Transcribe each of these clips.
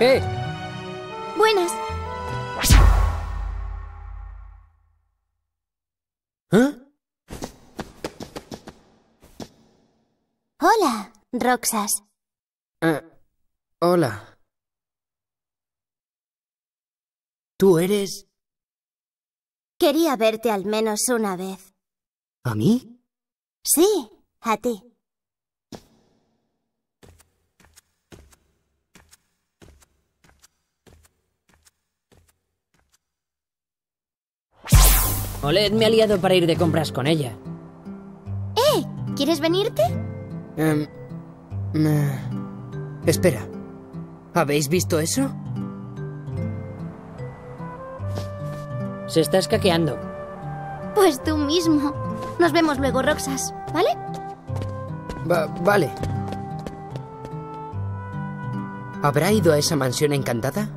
¡Eh! Buenas. ¿Eh? Hola, Roxas. Hola. ¿Tú eres...? Quería verte al menos una vez. ¿A mí? Sí, a ti. Oled me ha liado para ir de compras con ella. ¿Quieres venirte? Espera. ¿Habéis visto eso? Se está escaqueando. Pues tú mismo. Nos vemos luego, Roxas, ¿vale? Vale. ¿Habrá ido a esa mansión encantada?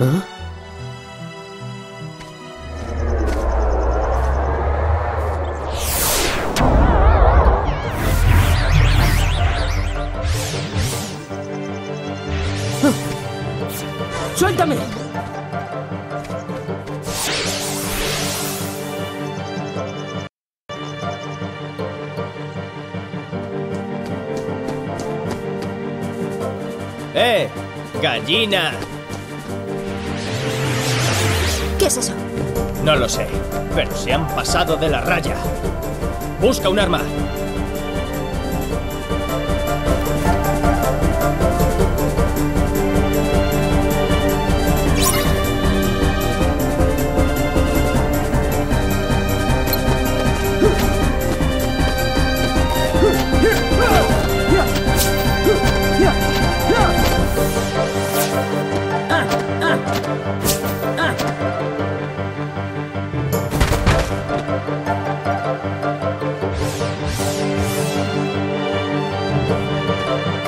¿Ah? ¡Suéltame! ¡Gallina! ¿Qué es eso? No lo sé, pero se han pasado de la raya. ¡Busca un arma!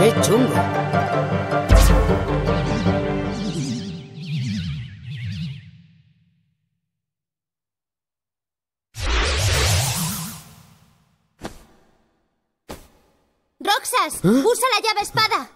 ¡Qué chungo! ¡Roxas! ¿Ah? ¡Usa la llave espada!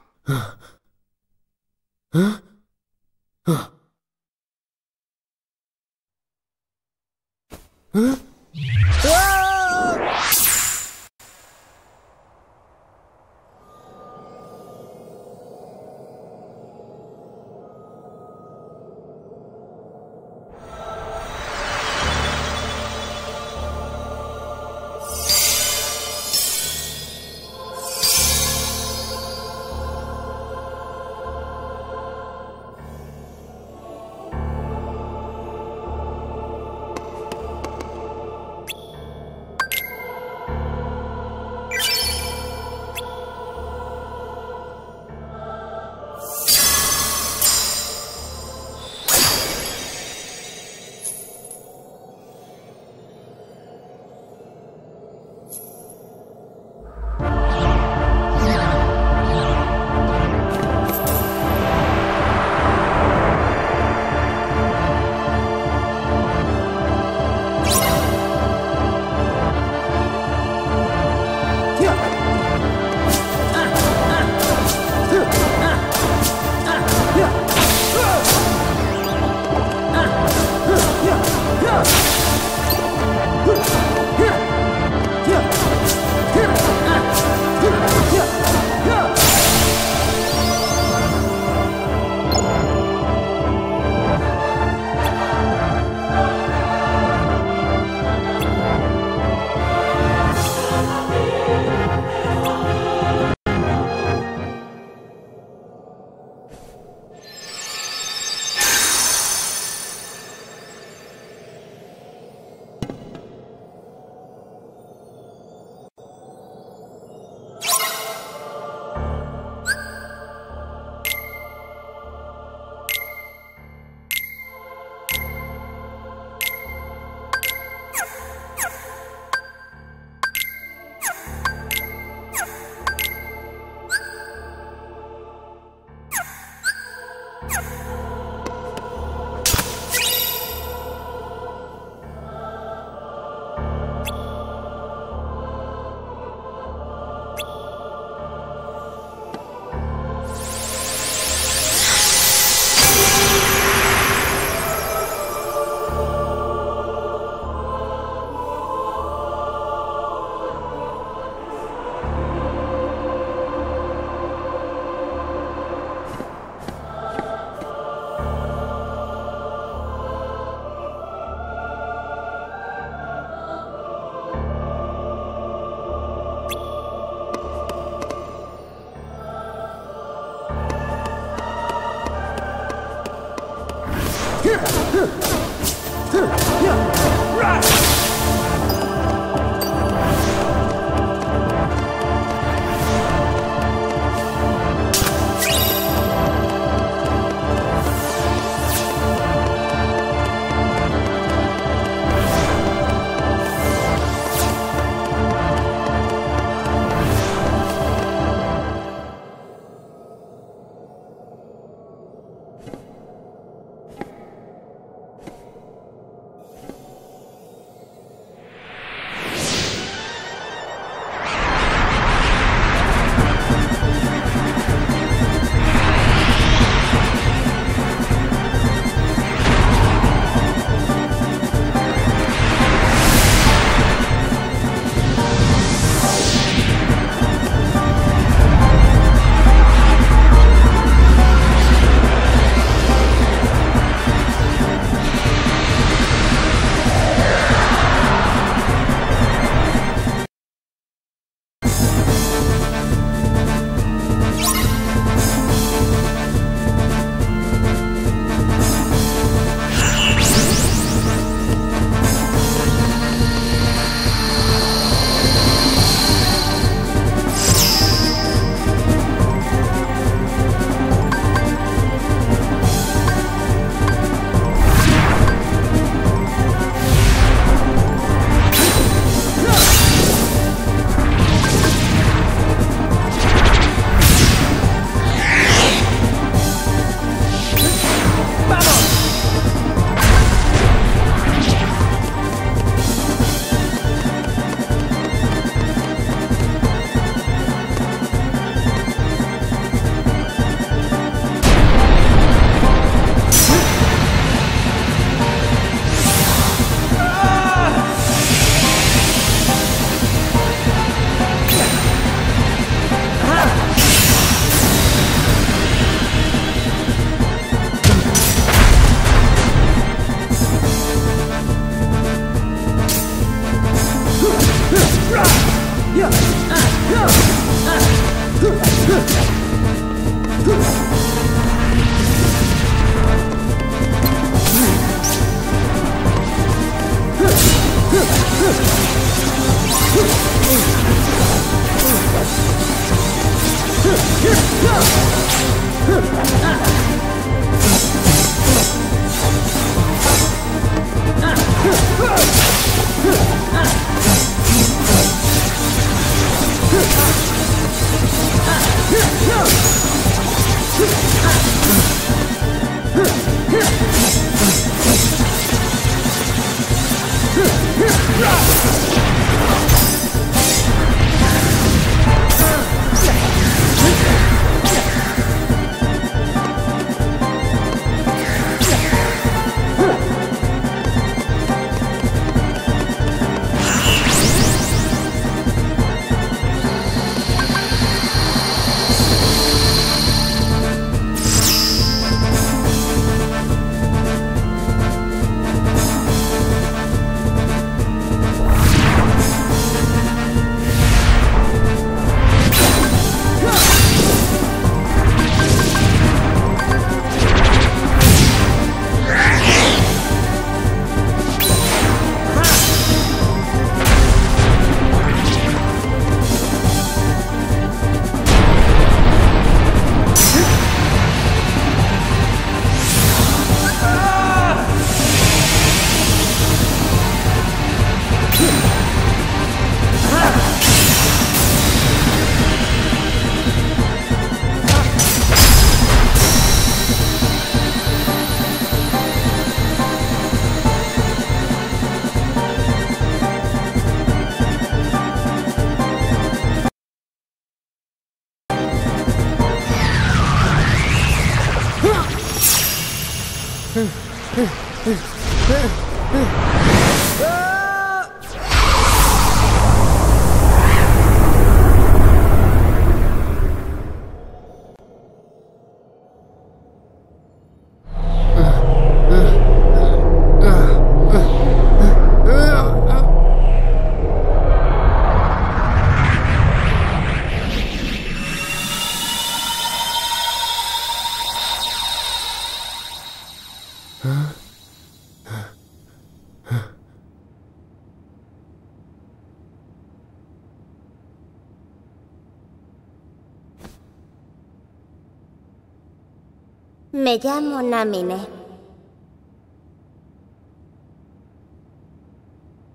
Me llamo Namine.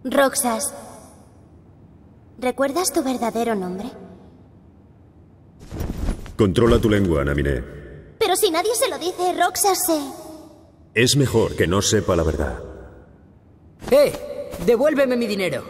Roxas, ¿recuerdas tu verdadero nombre? Controla tu lengua, Namine. Pero si nadie se lo dice, Roxas se... Es mejor que no sepa la verdad. ¡Eh! ¡Devuélveme mi dinero!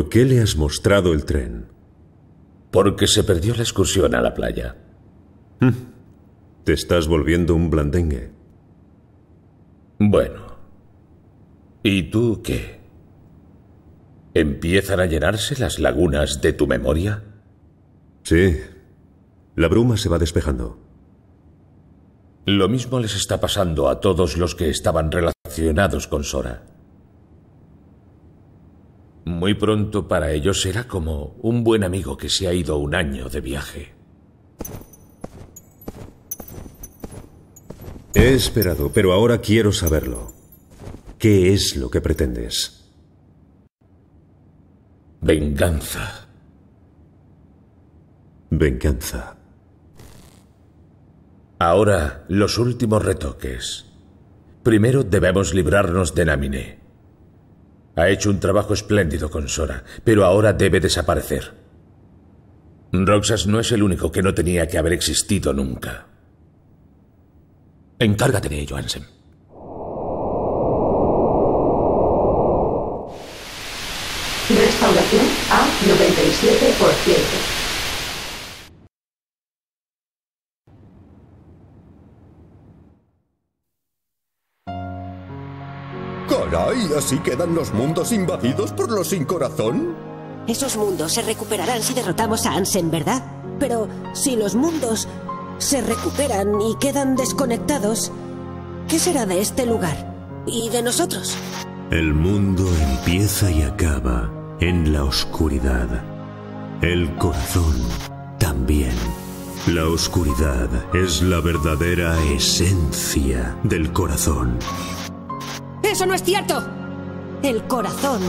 ¿Por qué le has mostrado el tren? Porque se perdió la excursión a la playa. Te estás volviendo un blandengue. Bueno. ¿Y tú qué? ¿Empiezan a llenarse las lagunas de tu memoria? Sí. La bruma se va despejando. Lo mismo les está pasando a todos los que estaban relacionados con Sora. Muy pronto para ellos será como un buen amigo que se ha ido un año de viaje. He esperado, pero ahora quiero saberlo. ¿Qué es lo que pretendes? Venganza. Venganza. Ahora, los últimos retoques. Primero debemos librarnos de Namine. Ha hecho un trabajo espléndido con Sora, pero ahora debe desaparecer. Roxas no es el único que no tenía que haber existido nunca. Encárgate de ello, Ansem. Restauración a 97%. ¿Y así quedan los mundos invadidos por los sin corazón? Esos mundos se recuperarán si derrotamos a Ansem, ¿verdad? Pero si los mundos se recuperan y quedan desconectados, ¿qué será de este lugar? ¿Y de nosotros? El mundo empieza y acaba en la oscuridad. El corazón también. La oscuridad es la verdadera esencia del corazón. ¡Eso no es cierto! El corazón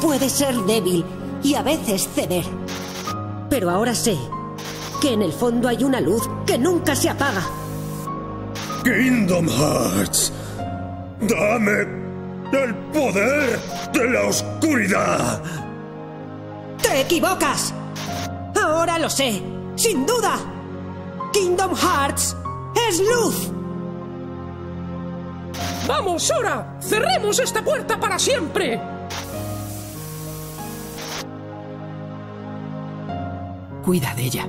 puede ser débil y a veces ceder. Pero ahora sé que en el fondo hay una luz que nunca se apaga. Kingdom Hearts, dame el poder de la oscuridad. ¡Te equivocas! Ahora lo sé, sin duda. Kingdom Hearts es luz. ¡Vamos, Sora! ¡Cerremos esta puerta para siempre! Cuida de ella.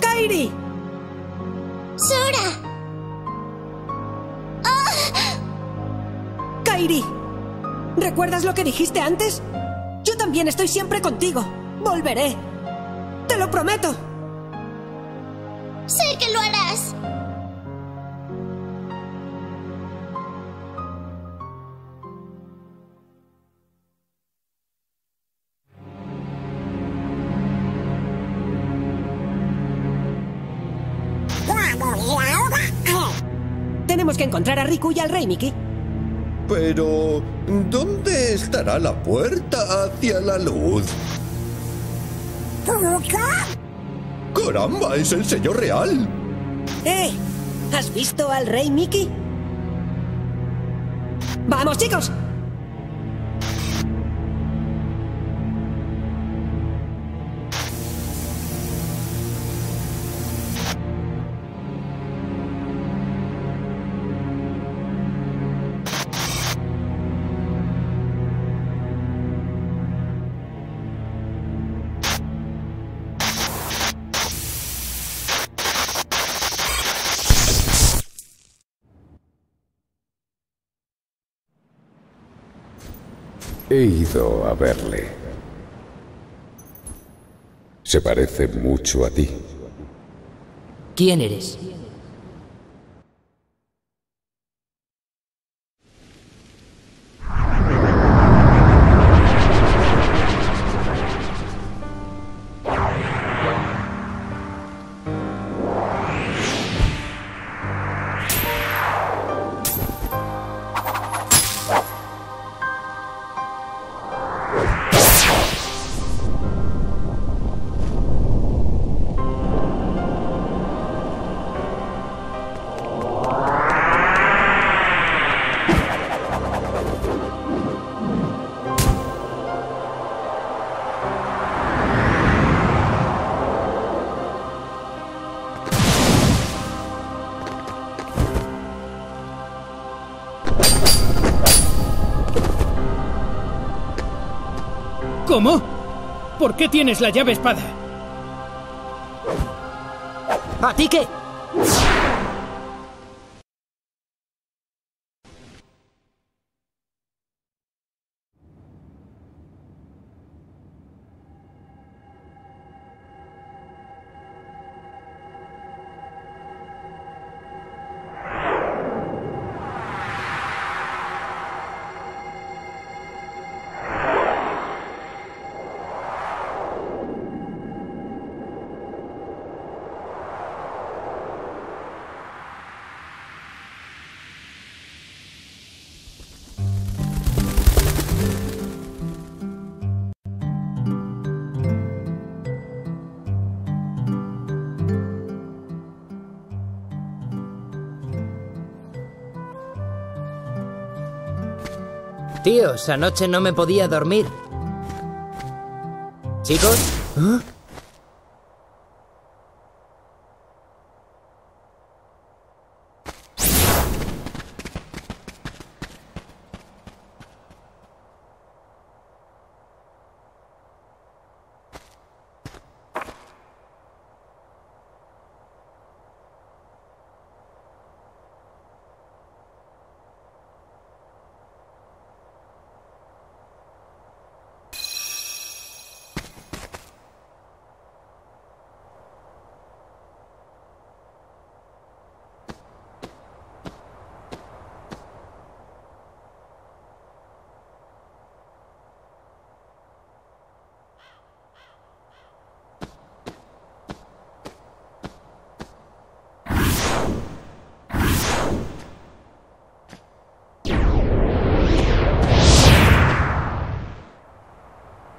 ¡Kairi! ¡Sora! ¡Oh! ¡Kairi! ¿Recuerdas lo que dijiste antes? Yo también estoy siempre contigo. Volveré. ¡Te lo prometo! ¡Sé que lo harás! Tenemos que encontrar a Riku y al Rey Mickey. Pero... ¿dónde estará la puerta hacia la luz? ¡Caramba! ¡Es el sello real! ¡Eh! ¿Has visto al Rey Mickey? ¡Vamos, chicos! He ido a verle. Se parece mucho a ti. ¿Quién eres? ¿Cómo? ¿Por qué tienes la llave espada? ¿A ti qué? Tíos, anoche no me podía dormir. ¿Chicos? ¿Ah?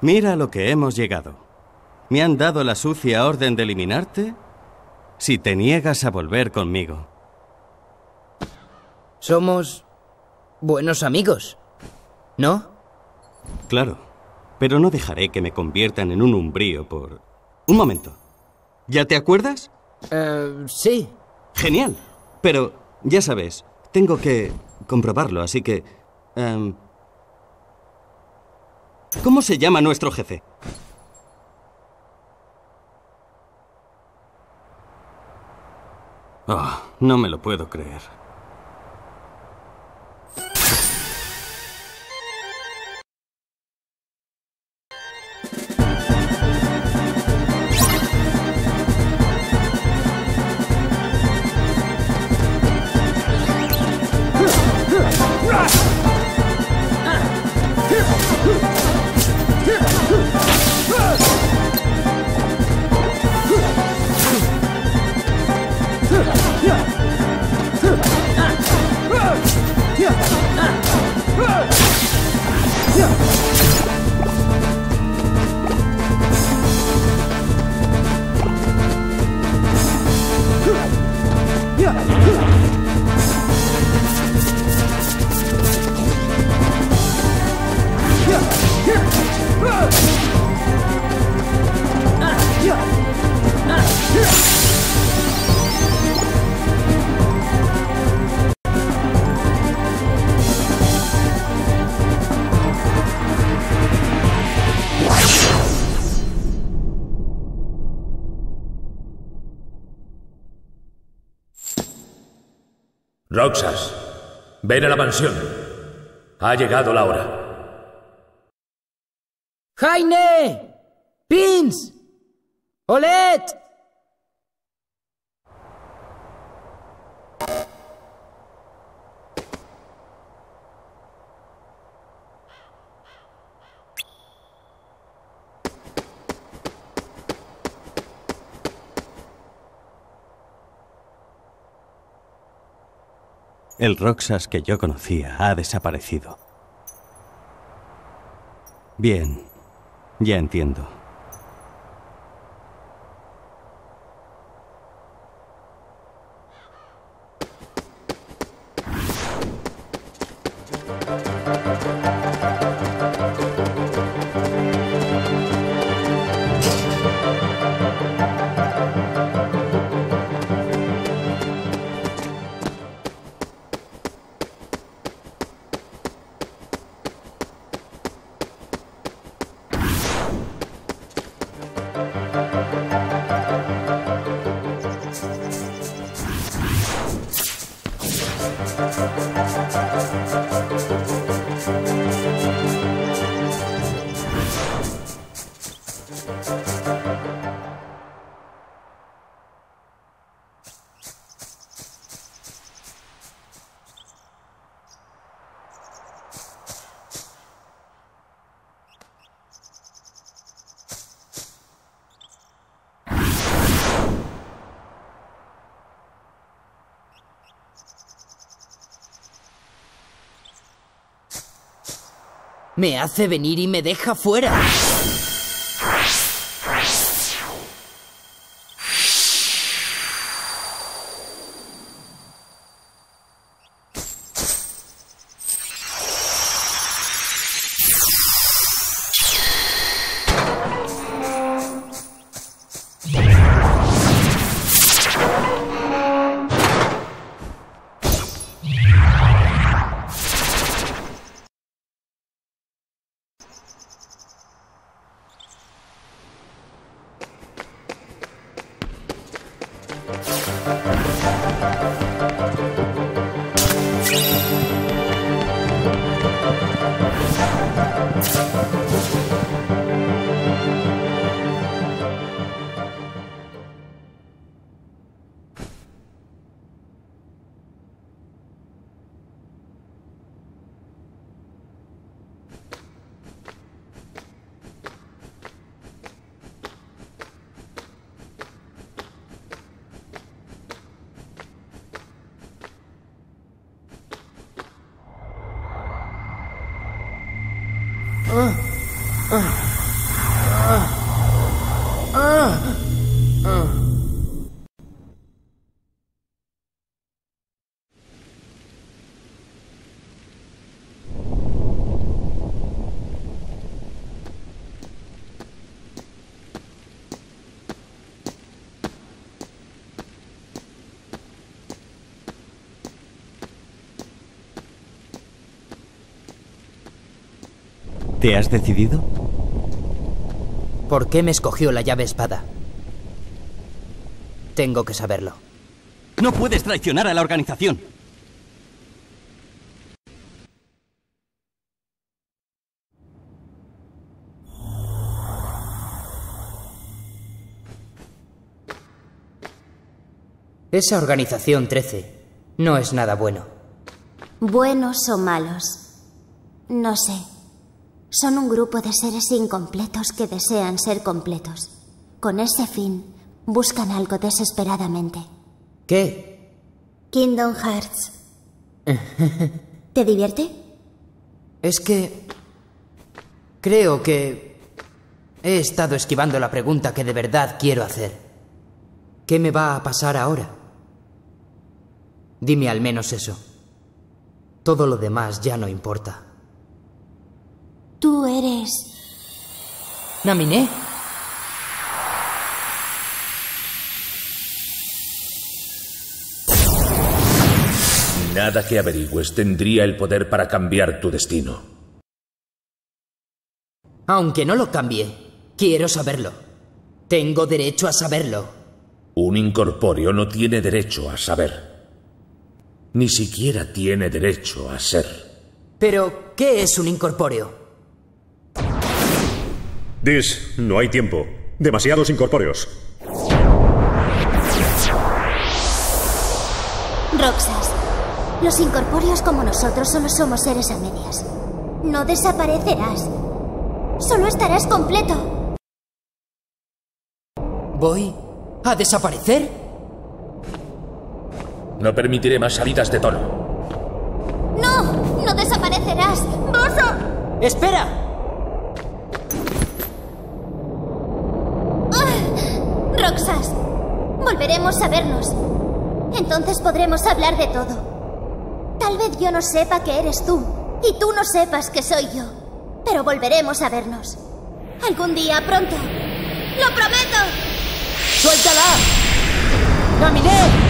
Mira lo que hemos llegado. ¿Me han dado la sucia orden de eliminarte? Si te niegas a volver conmigo. Somos buenos amigos, ¿no? Claro, pero no dejaré que me conviertan en un umbrío por... Un momento. ¿Ya te acuerdas? Sí. Genial, pero ya sabes, tengo que comprobarlo, así que... ¿Cómo se llama nuestro jefe? Oh, no me lo puedo creer. Roxas, ven a la mansión. Ha llegado la hora. ¡Jaine! ¡Pins! ¡Olette! El Roxas que yo conocía ha desaparecido. Bien, ya entiendo. Me hace venir y me deja fuera. ¿Te has decidido? ¿Por qué me escogió la llave espada? Tengo que saberlo. No puedes traicionar a la organización. Esa organización 13 no es nada bueno. Buenos o malos, no sé. Son un grupo de seres incompletos que desean ser completos. Con ese fin, buscan algo desesperadamente. ¿Qué? Kingdom Hearts. ¿Te divierte? Es que... creo que... he estado esquivando la pregunta que de verdad quiero hacer. ¿Qué me va a pasar ahora? Dime al menos eso. Todo lo demás ya no importa. Tú eres... ¿Namine? Nada que averigües tendría el poder para cambiar tu destino. Aunque no lo cambie, quiero saberlo. Tengo derecho a saberlo. Un incorpóreo no tiene derecho a saber. Ni siquiera tiene derecho a ser. Pero, ¿qué es un incorpóreo? Dis, no hay tiempo. Demasiados incorpóreos. Roxas, los incorpóreos como nosotros solo somos seres a medias. No desaparecerás. Solo estarás completo. ¿Voy a desaparecer? No permitiré más salidas de tono. ¡No! ¡No desaparecerás! ¡Bozo! ¡Espera! Roxas, volveremos a vernos. Entonces podremos hablar de todo. Tal vez yo no sepa que eres tú, y tú no sepas que soy yo. Pero volveremos a vernos. Algún día pronto. ¡Lo prometo! ¡Suéltala! ¡Namine!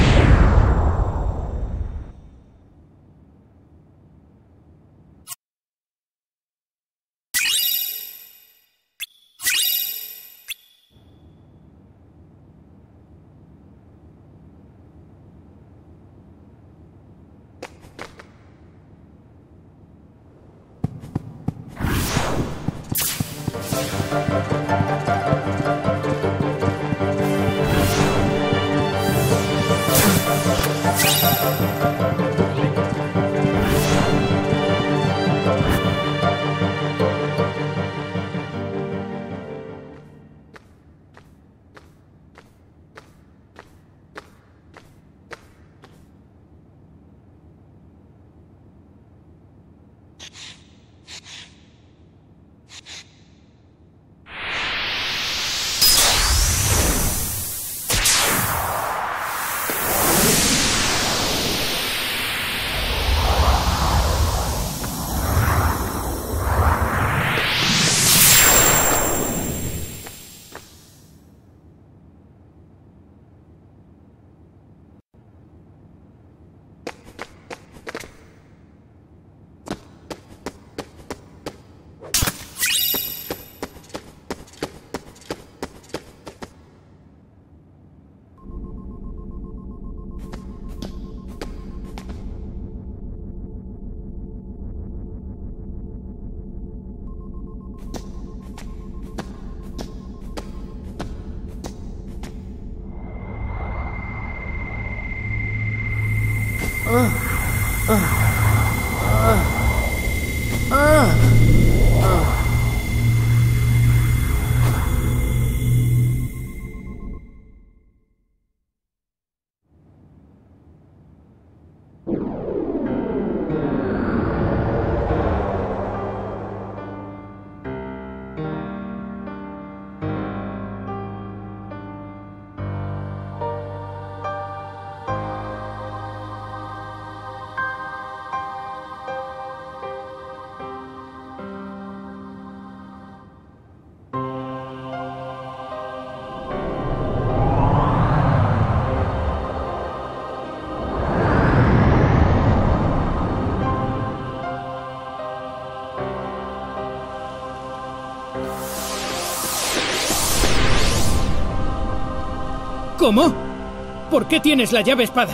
¿Cómo? ¿Por qué tienes la llave espada?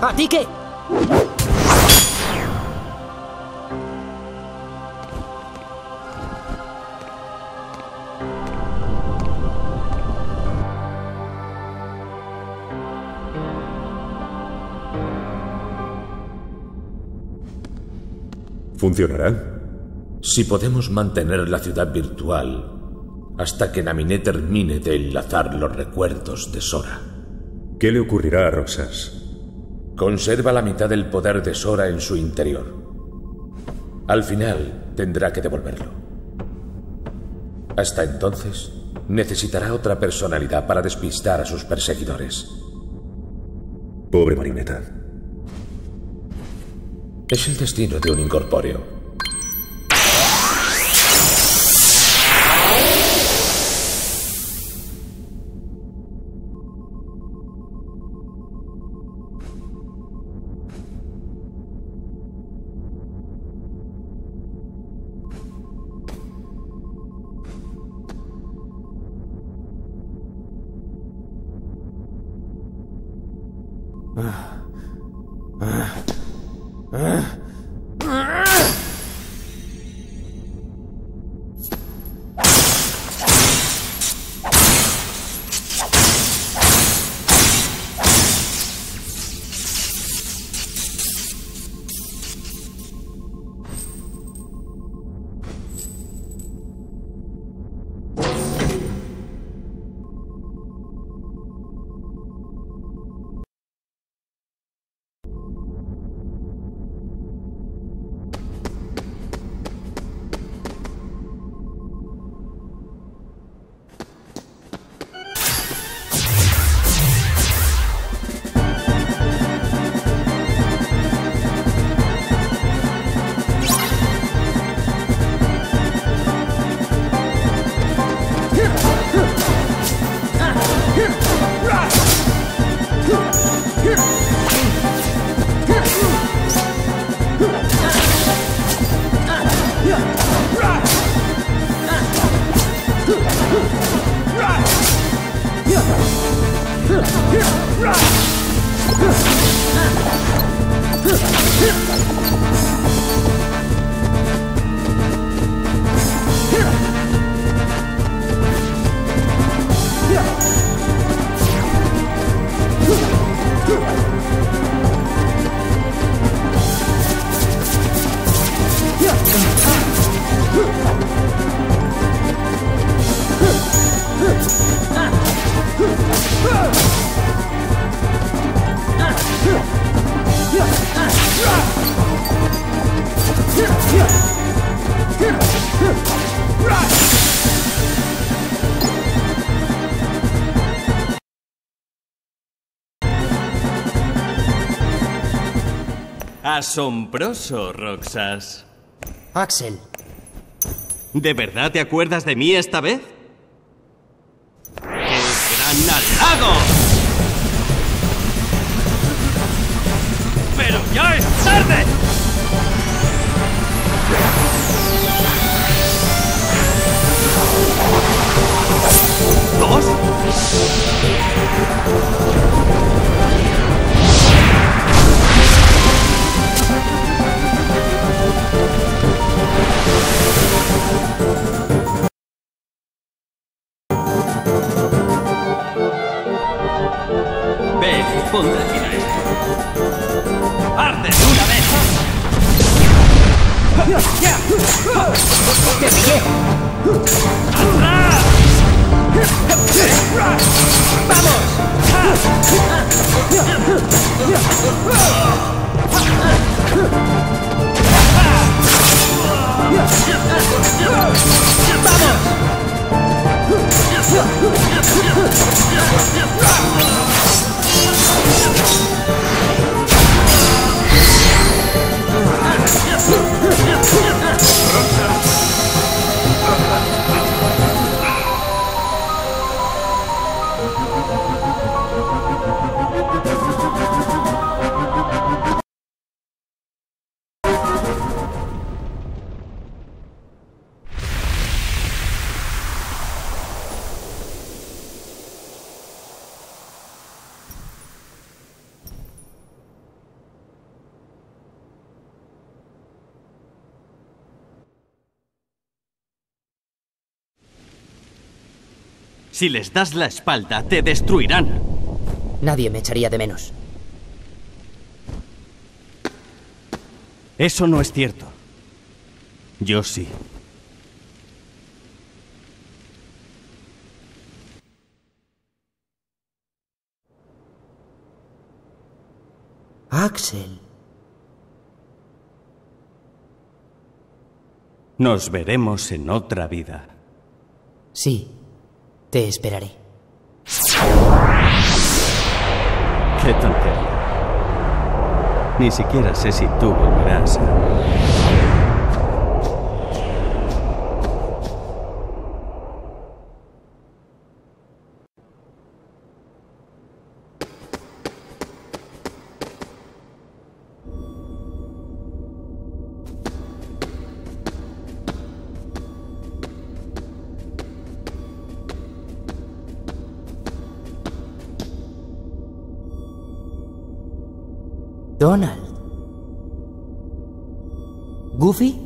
¿A ti qué? ¿Funcionará? Si podemos mantener la ciudad virtual hasta que Namine termine de enlazar los recuerdos de Sora. ¿Qué le ocurrirá a Roxas? Conserva la mitad del poder de Sora en su interior. Al final tendrá que devolverlo. Hasta entonces, necesitará otra personalidad para despistar a sus perseguidores. Pobre marioneta. Es el destino de un incorpóreo. Asombroso, Roxas. Axel. ¿De verdad te acuerdas de mí esta vez? ¡Es gran halago! ¡Pero ya es tarde! ¿Dos? Ven. pondré fin a esto. ¡Arde de una vez! ¡Te pillé! ¡Atrás! Si les das la espalda, te destruirán. Nadie me echaría de menos. Eso no es cierto. Yo sí. Axel. Nos veremos en otra vida. Sí. Te esperaré. Qué tontería. Ni siquiera sé si tú volverás. Donald. Goofy.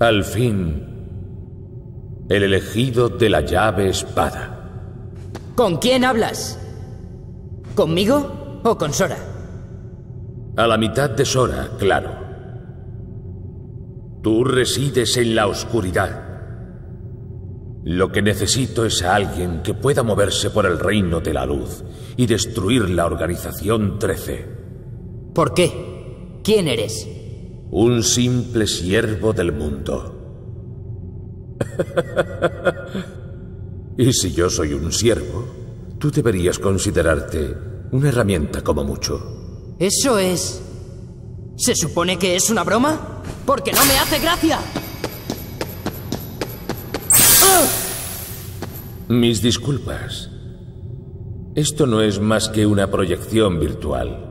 Al fin, el elegido de la llave espada. ¿Con quién hablas? ¿Conmigo o con Sora? A la mitad de Sora, claro. Tú resides en la oscuridad. Lo que necesito es a alguien que pueda moverse por el reino de la luz y destruir la Organización 13. ¿Por qué? ¿Quién eres? Un simple siervo del mundo. ¿Y si yo soy un siervo? Tú deberías considerarte una herramienta como mucho. Eso es... ¿Se supone que es una broma? ¡Porque no me hace gracia! Mis disculpas. Esto no es más que una proyección virtual.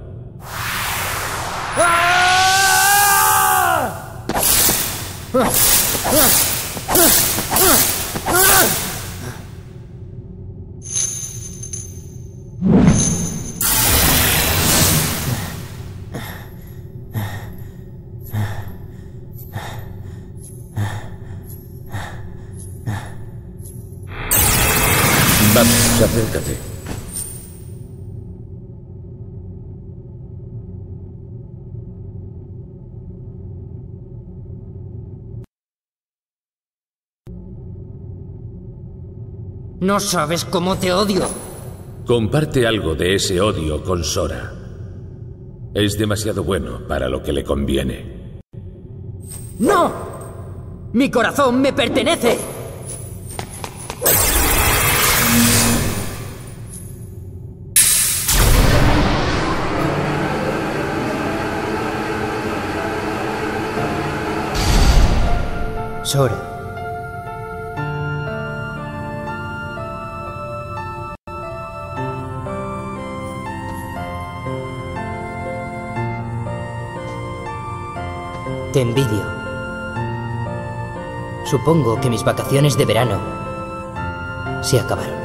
Acércate. No sabes cómo te odio. Comparte algo de ese odio con Sora. Es demasiado bueno para lo que le conviene. ¡No! ¡Mi corazón me pertenece! Sora. Te envidio. Supongo que mis vacaciones de verano se acabaron.